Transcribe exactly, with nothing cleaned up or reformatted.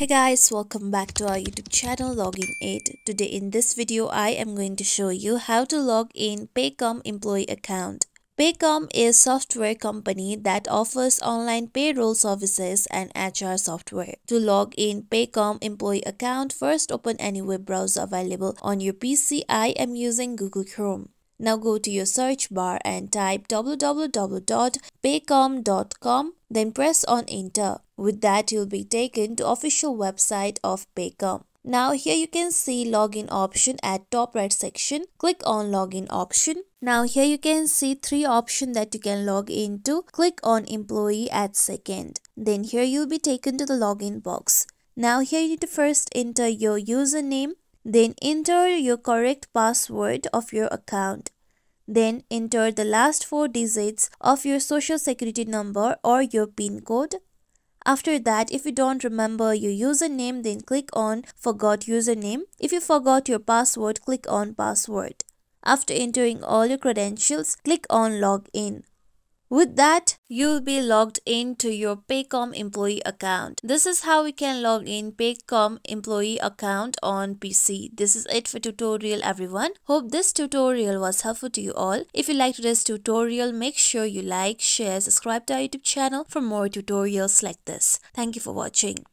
Hey guys, welcome back to our YouTube channel Login Aid. Today in this video I am going to show you how to log in Paycom employee account. Paycom is a software company that offers online payroll services and H R software. To log in Paycom employee account, first open any web browser available on your P C. I am using Google Chrome. Now go to your search bar and type w w w dot paycom dot com, then press on enter. With that, you'll be taken to official website of Paycom. Now here you can see login option at top right section. Click on login option. Now here you can see three options that you can log into. Click on employee at second. Then here you'll be taken to the login box. Now here you need to first enter your username. Then enter your correct password of your account. Then enter the last four digits of your social security number or your PIN code. After that, if you don't remember your username, then click on forgot username. If you forgot your password, click on password. After entering all your credentials, click on login. With that, you'll be logged in to your Paycom employee account. This is how we can log in Paycom employee account on P C. This is it for tutorial everyone. Hope this tutorial was helpful to you all. If you liked this tutorial, make sure you like, share, subscribe to our YouTube channel for more tutorials like this. Thank you for watching.